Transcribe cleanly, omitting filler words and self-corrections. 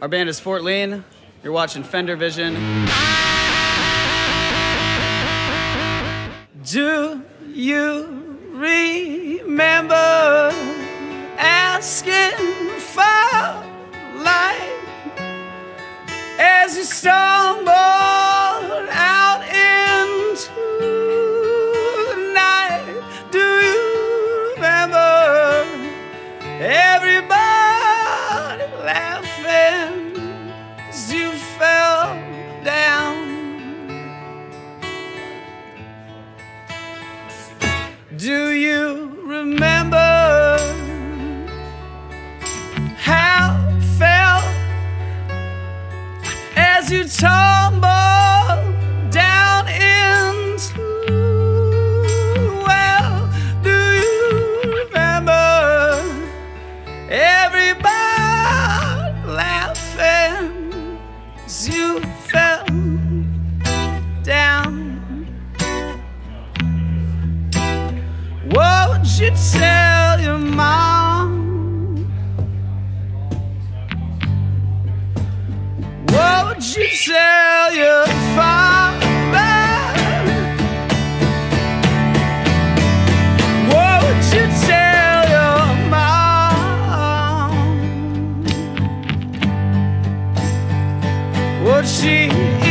Our band is Fort Lean. You're watching Fender Vision. Do you remember asking for light as you stumbled out into the night? Do you remember everybody laughing as you fell down? Do you remember? You tumble down into, well, do you remember everybody laughing as you fell down? What would you tell your mom? What would you tell your father? What would you tell your mom? Would she